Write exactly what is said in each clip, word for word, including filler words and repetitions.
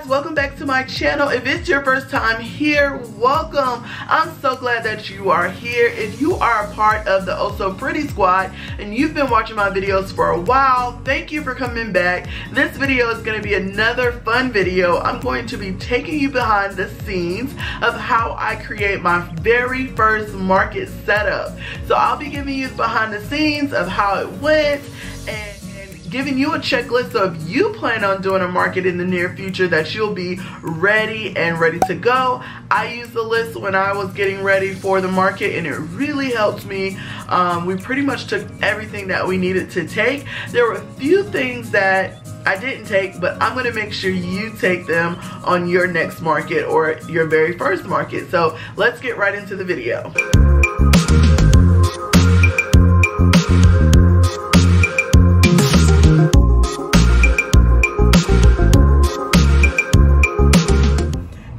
guys, welcome back to my channel. If it's your first time here, welcome. I'm so glad that you are here. If you are a part of the Oh So Pretty squad and you've been watching my videos for a while, thank you for coming back. This video is going to be another fun video. I'm going to be taking you behind the scenes of how I create my very first market setup. So I'll be giving you behind the scenes of how it went and giving you a checklist so if you plan on doing a market in the near future that you'll be ready and ready to go. I used the list when I was getting ready for the market and it really helped me. Um, we pretty much took everything that we needed to take. There were a few things that I didn't take, but I'm going to make sure you take them on your next market or your very first market. So let's get right into the video.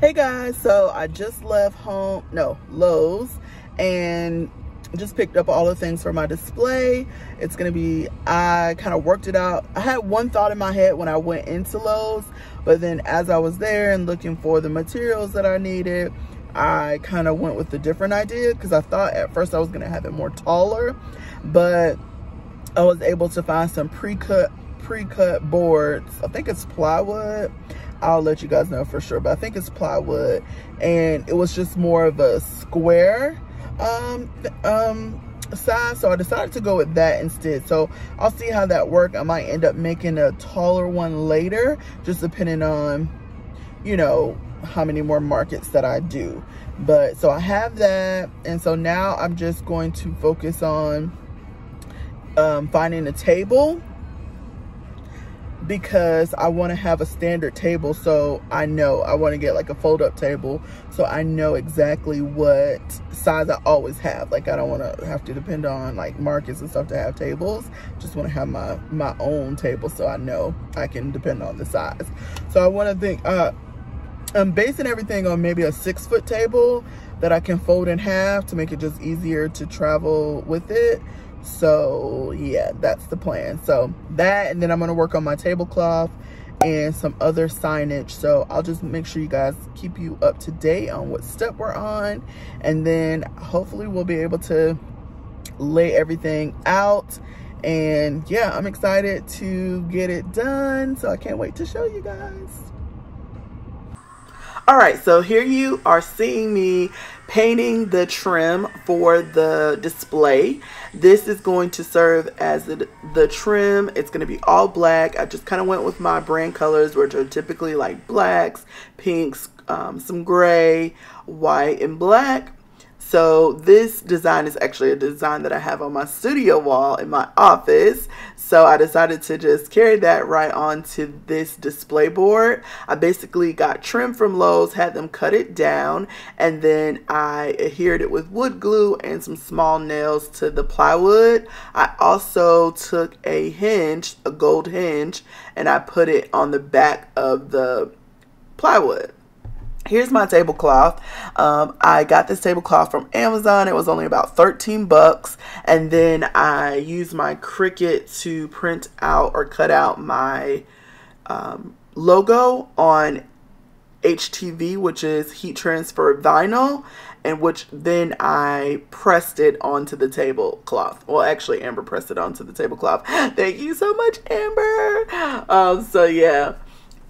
Hey guys, so I just left home, no, Lowe's, and just picked up all the things for my display. It's gonna be, I kind of worked it out. I had one thought in my head when I went into Lowe's, but then as I was there and looking for the materials that I needed, I kind of went with a different idea because I thought at first I was gonna have it more taller, but I was able to find some pre-cut, pre-cut boards. I think it's plywood. I'll let you guys know for sure, but I think it's plywood, and it was just more of a square um, um, size, so I decided to go with that instead. So I'll see how that works. I might end up making a taller one later, just depending on, you know, how many more markets that I do. But so I have that, and so now I'm just going to focus on um, finding a table, because I want to have a standard table, so I know I want to get like a fold-up table so I know exactly what size I always have. Like I don't want to have to depend on like markets and stuff to have tables. Just want to have my my own table so I know I can depend on the size. So I want to think uh I'm basing everything on maybe a six foot table that I can fold in half to make it just easier to travel with it. So yeah, that's the plan. So that, and then I'm gonna work on my tablecloth and some other signage. So I'll just make sure you guys, keep you up to date on what step we're on, and then hopefully we'll be able to lay everything out. And yeah, I'm excited to get it done, so I can't wait to show you guys. Alright, so here you are seeing me painting the trim for the display. This is going to serve as the, the trim. It's going to be all black. I just kind of went with my brand colors, which are typically like blacks, pinks, um, some gray, white, and black. So this design is actually a design that I have on my studio wall in my office. So I decided to just carry that right onto this display board. I basically got trim from Lowe's, had them cut it down, and then I adhered it with wood glue and some small nails to the plywood. I also took a hinge, a gold hinge, and I put it on the back of the plywood. Here's my tablecloth. Um, I got this tablecloth from Amazon. It was only about thirteen bucks. And then I used my Cricut to print out or cut out my um, logo on H T V, which is heat transfer vinyl, and which then I pressed it onto the tablecloth. Well, actually, Amber pressed it onto the tablecloth. Thank you so much, Amber. Um, so, yeah.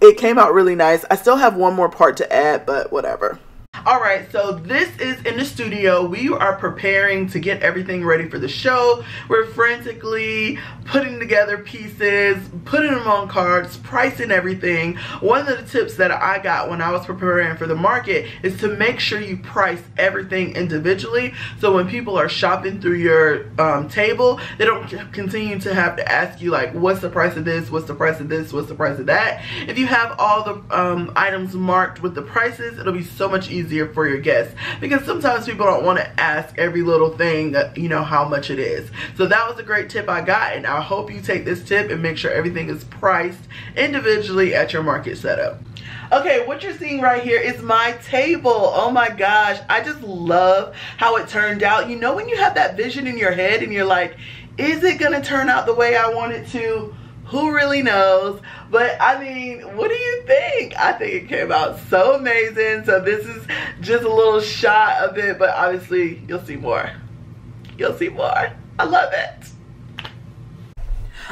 It came out really nice. I still have one more part to add, but whatever. All right, so this is in the studio. We are preparing to get everything ready for the show. We're frantically putting together pieces, putting them on cards, pricing everything. One of the tips that I got when I was preparing for the market is to make sure you price everything individually, so when people are shopping through your um, table, they don't continue to have to ask you like, what's the price of this, what's the price of this, what's the price of that. If you have all the um, items marked with the prices, it'll be so much easier for your guests, because sometimes people don't want to ask every little thing, you know, how much it is. So that was a great tip I got, and I hope you take this tip and make sure everything is priced individually at your market setup. Okay, what you're seeing right here is my table. Oh my gosh, I just love how it turned out. You know, when you have that vision in your head and you're like, is it gonna turn out the way I want it to? Who really knows? But I mean, what do you think? I think it came out so amazing. So this is just a little shot of it, but obviously you'll see more. You'll see more. I love it.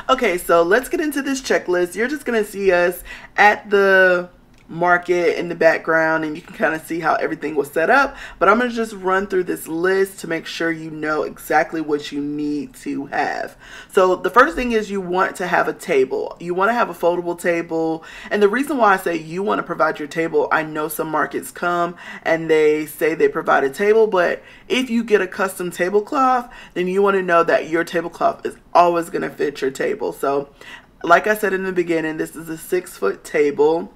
Okay, so let's get into this checklist. You're just gonna see us at the market in the background, and you can kind of see how everything was set up, but I'm going to just run through this list to make sure you know exactly what you need to have. So the first thing is you want to have a table. You want to have a foldable table, and the reason why I say you want to provide your table, I know some markets come and they say they provide a table, but if you get a custom tablecloth, then you want to know that your tablecloth is always going to fit your table. So like I said in the beginning, this is a six foot table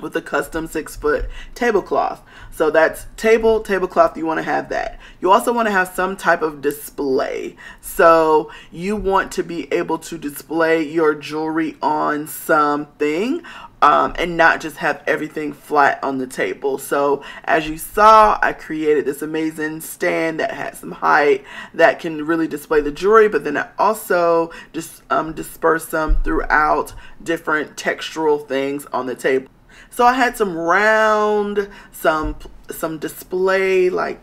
with a custom six foot tablecloth. So that's table, tablecloth, you want to have that. You also want to have some type of display. So you want to be able to display your jewelry on something, um, and not just have everything flat on the table. So as you saw, I created this amazing stand that had some height that can really display the jewelry, but then I also just um, disperse them throughout different textural things on the table. So I had some round, some some display, like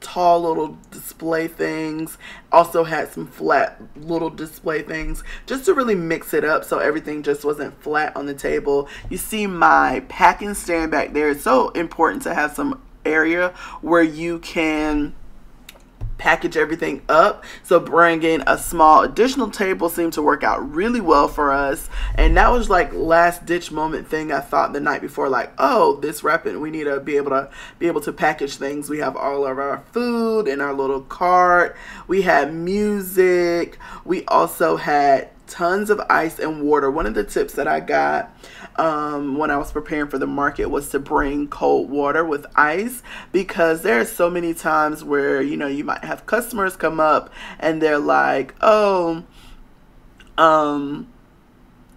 tall little display things. Also had some flat little display things just to really mix it up so everything just wasn't flat on the table. You see my packing stand back there. It's so important to have some area where you can package everything up, so bringing a small additional table seemed to work out really well for us, and that was like last ditch moment thing I thought the night before, like, oh, this wrapping, we need to be able to be able to package things. We have all of our food in our little cart, we had music, we also had tons of ice and water. One of the tips that I got um, when I was preparing for the market was to bring cold water with ice, because there are so many times where, you know, you might have customers come up and they're like, oh, um,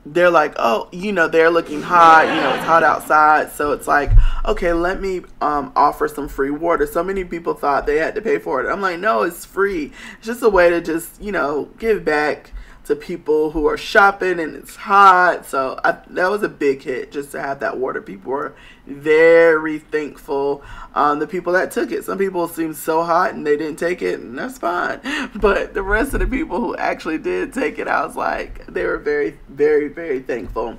they're like, oh, you know, they're looking hot, you know, it's hot outside. So it's like, okay, let me um, offer some free water. So many people thought they had to pay for it. I'm like, no, it's free. It's just a way to just, you know, give back to people who are shopping, and it's hot. So I, that was a big hit just to have that water. People were very thankful. Um, the people that took it, some people seemed so hot and they didn't take it, and that's fine. But the rest of the people who actually did take it, I was like, they were very, very, very thankful.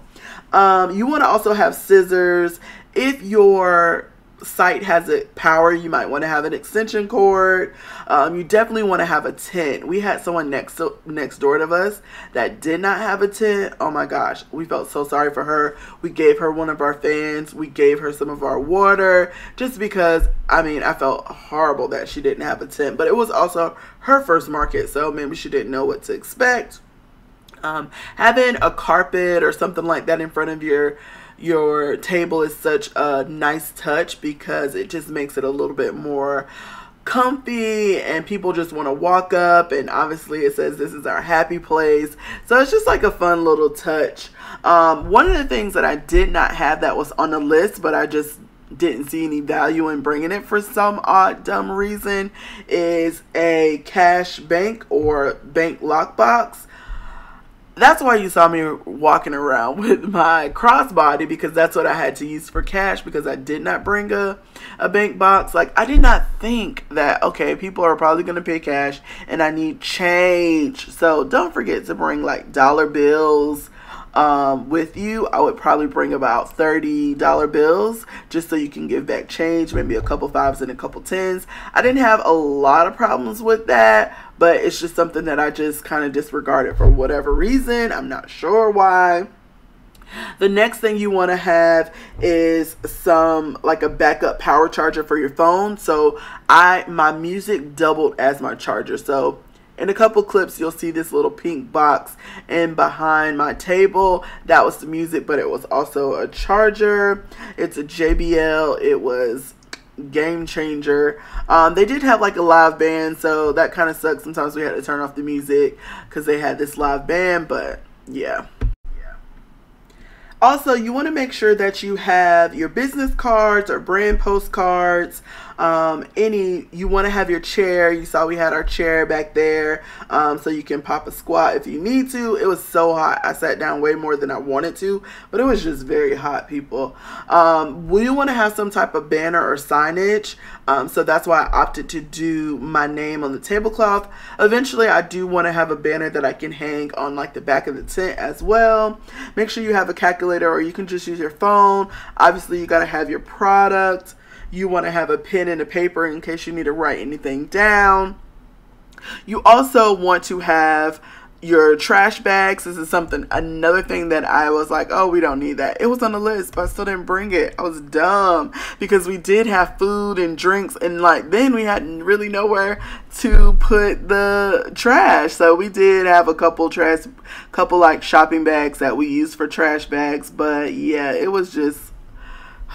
Um, you want to also have scissors. If your site has it power, you might want to have an extension cord. Um, you definitely want to have a tent. We had someone next to, next door to us that did not have a tent. Oh my gosh, we felt so sorry for her. We gave her one of our fans, we gave her some of our water, just because, I mean, I felt horrible that she didn't have a tent, but it was also her first market, so maybe she didn't know what to expect. Um, having a carpet or something like that in front of your your table is such a nice touch, because it just makes it a little bit more comfy and people just want to walk up, and obviously it says this is our happy place, so it's just like a fun little touch. Um, one of the things that I did not have that was on the list, but I just didn't see any value in bringing it for some odd dumb reason, is a cash bank or bank lockbox. That's why you saw me walking around with my crossbody, because that's what I had to use for cash, because I did not bring a, a bank box. Like, I did not think that, okay, people are probably going to pay cash and I need change. So don't forget to bring like dollar bills um, with you. I would probably bring about thirty dollar bills just so you can give back change, maybe a couple fives and a couple tens. I didn't have a lot of problems with that, but it's just something that I just kind of disregarded for whatever reason. I'm not sure why. The next thing you want to have is some, like a backup power charger for your phone. So I, my music doubled as my charger. So in a couple clips, you'll see this little pink box, and behind my table, that was the music, but it was also a charger. It's a J B L. It was game changer. Um, they did have like a live band, so that kind of sucked. Sometimes we had to turn off the music because they had this live band, but yeah. Also, you want to make sure that you have your business cards or brand postcards. um, any, you want to have your chair. You saw we had our chair back there, um, so you can pop a squat if you need to. It was so hot. I sat down way more than I wanted to, but it was just very hot, people. Um, we want to have some type of banner or signage, um, so that's why I opted to do my name on the tablecloth. Eventually, I do want to have a banner that I can hang on like the back of the tent as well. Make sure you have a calculator, or you can just use your phone. Obviously, you got to have your product. You want to have a pen and a paper in case you need to write anything down. You also want to have your trash bags. This is something, another thing that I was like, oh, we don't need that. It was on the list, but I still didn't bring it. I was dumb, because we did have food and drinks, and like then we had really nowhere to put the trash. So we did have a couple trash, couple like shopping bags that we used for trash bags. But yeah, it was just,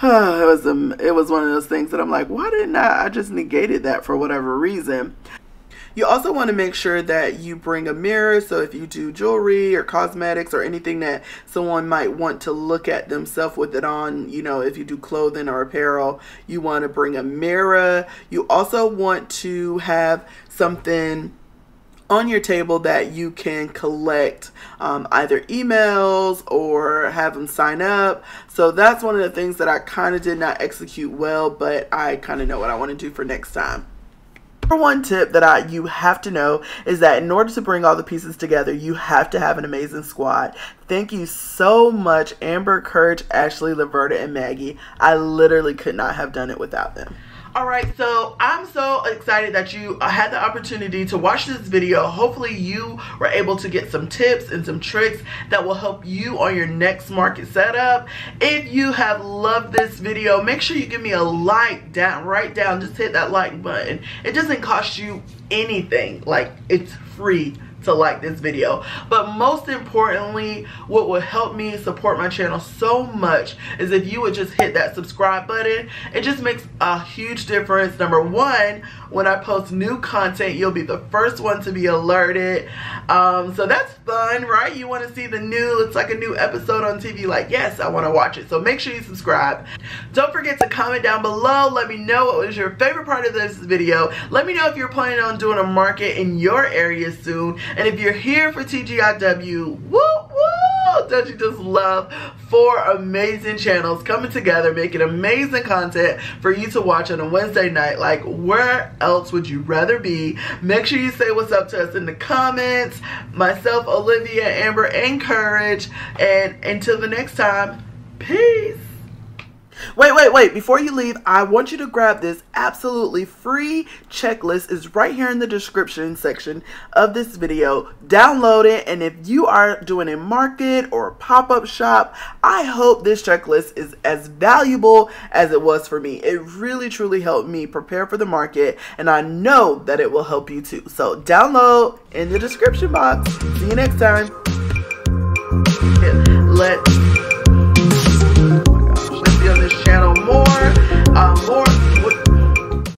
it was um, it was one of those things that I'm like, why didn't I? I just negated that for whatever reason. You also want to make sure that you bring a mirror. So if you do jewelry or cosmetics or anything that someone might want to look at themselves with it on, you know, if you do clothing or apparel, you want to bring a mirror. You also want to have something on your table that you can collect um, either emails or have them sign up. So that's one of the things that I kind of did not execute well, but I kind of know what I want to do for next time. Number one tip that I you have to know is that in order to bring all the pieces together, you have to have an amazing squad. Thank you so much, Amber Kirch, Ashley Laverta, and Maggie. I literally could not have done it without them. All right, so I'm so excited that you had the opportunity to watch this video. Hopefully you were able to get some tips and some tricks that will help you on your next market setup. If you have loved this video, make sure you give me a like down, right down, just hit that like button. It doesn't cost you anything, like it's free to like this video. But most importantly, what will help me support my channel so much is if you would just hit that subscribe button. It just makes a huge difference. Number one, when I post new content, you'll be the first one to be alerted. Um, so that's fun, right? You want to see the new, it's like a new episode on T V, like, yes, I want to watch it. So make sure you subscribe. Don't forget to comment down below. Let me know what was your favorite part of this video. Let me know if you're planning on doing a market in your area soon. And if you're here for T G I W, woo woo! Don't you just love four amazing channels coming together, making amazing content for you to watch on a Wednesday night? Like, where else would you rather be? Make sure you say what's up to us in the comments. Myself, Olivia, Amber, and Courage. And until the next time, peace! Wait, wait, wait. Before you leave, I want you to grab this absolutely free checklist. It's right here in the description section of this video. Download it, and if you are doing a market or a pop-up shop, I hope this checklist is as valuable as it was for me. It really, truly helped me prepare for the market, and I know that it will help you too. So download in the description box. See you next time.